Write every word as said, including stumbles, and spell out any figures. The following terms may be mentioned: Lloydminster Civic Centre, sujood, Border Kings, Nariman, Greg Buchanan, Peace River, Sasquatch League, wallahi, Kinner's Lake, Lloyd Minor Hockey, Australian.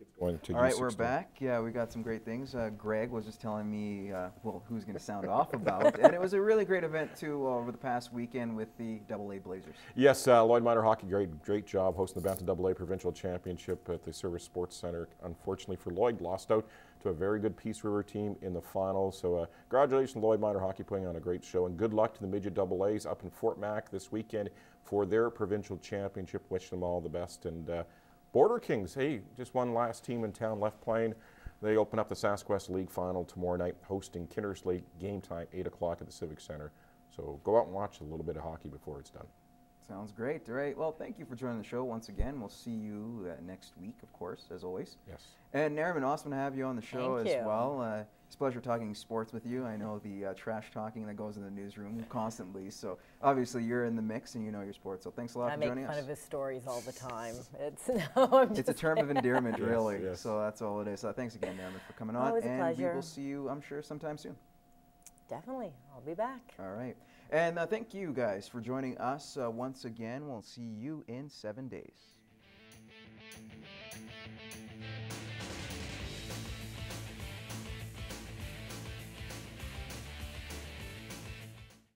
kids going to. All right, we're back. Yeah, we got some great things. Uh, Greg was just telling me, uh, well, who's going to sound off about, and it was a really great event too uh, over the past weekend with the double A Blazers. Yes, uh, Lloyd Minor Hockey, great, great job hosting the Bantam double A Provincial Championship at the Service Sports Center. Unfortunately for Lloyd, lost out to a very good Peace River team in the final. So uh, congratulations, Lloyd Minor Hockey, putting on a great show, and good luck to the midget double A's up in Fort Mac this weekend for their provincial championship. Wish them all the best. And uh, Border Kings, hey, just one last team in town left playing. They open up the Sasquatch League final tomorrow night, hosting Kinner's Lake, game time, eight o'clock at the Civic Center. So go out and watch a little bit of hockey before it's done. Sounds great. All right. Well, thank you for joining the show once again. We'll see you uh, next week, of course, as always. Yes. And Nariman, awesome to have you on the show thank as you. well. Uh, it's a pleasure talking sports with you. I know the uh, trash talking that goes in the newsroom constantly, so obviously you're in the mix and you know your sports. So thanks a lot I for joining us. I make fun of his stories all the time. It's no, I'm it's a term of endearment, really. Yes, yes. So that's all it is. So thanks again, Nariman, for coming on. Always and a pleasure. We will see you, I'm sure, sometime soon. Definitely. I'll be back. All right. And uh, thank you guys for joining us uh, once again. We'll see you in seven days.